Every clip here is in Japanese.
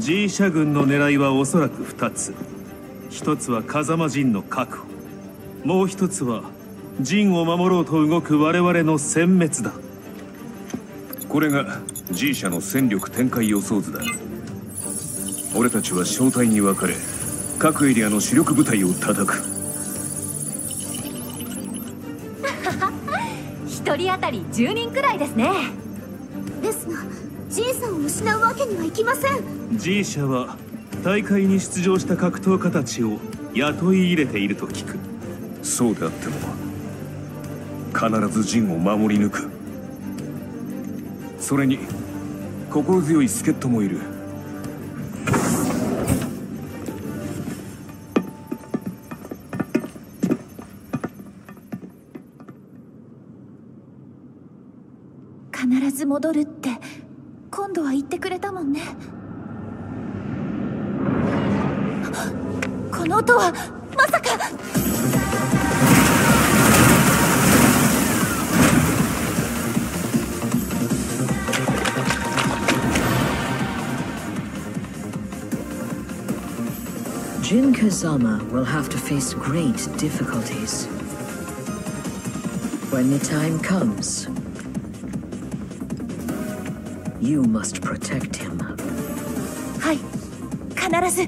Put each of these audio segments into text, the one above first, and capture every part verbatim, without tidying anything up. G 社軍の狙いはおそらくふたつ。ひとつは風間陣の確保、もうひとつは陣を守ろうと動く我々の殲滅だ。これが G 社の戦力展開予想図だ。俺たちは小隊に分かれ各エリアの主力部隊を叩く。一人当たりじゅうにんくらいですね。ですが G 社を失うわけにはいきません。 G 社は大会に出場した格闘家たちを雇い入れていると聞く。そうであっても必ず陣を守り抜く。それに心強い助っ人もいる。必ず戻るって今度は言ってくれたもんね。この音はまさか。Jin Kazama will have to face great difficulties when the time comes. You must protect him. Hai,必ず.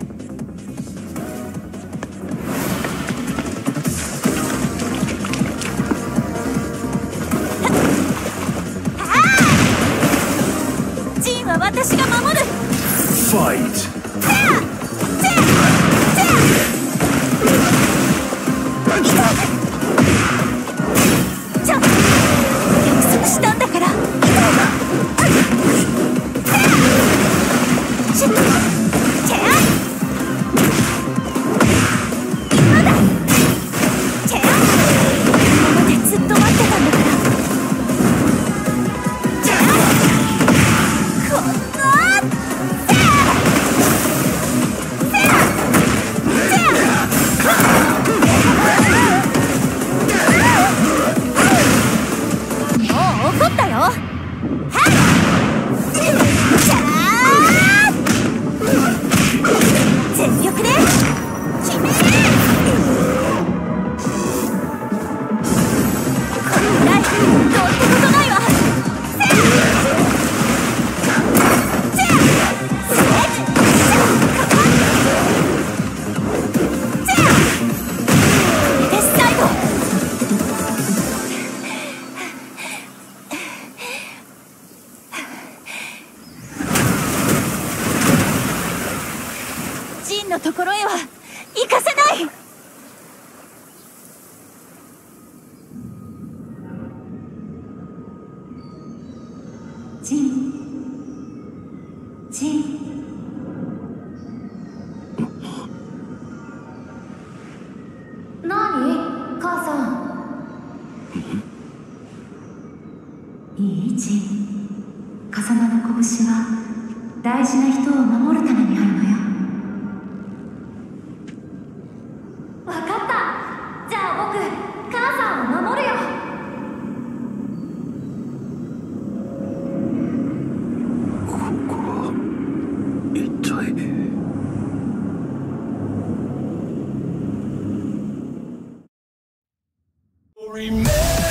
Remember